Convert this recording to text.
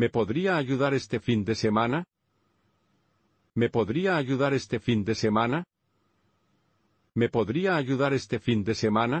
¿Me podría ayudar este fin de semana? ¿Me podría ayudar este fin de semana? ¿Me podría ayudar este fin de semana?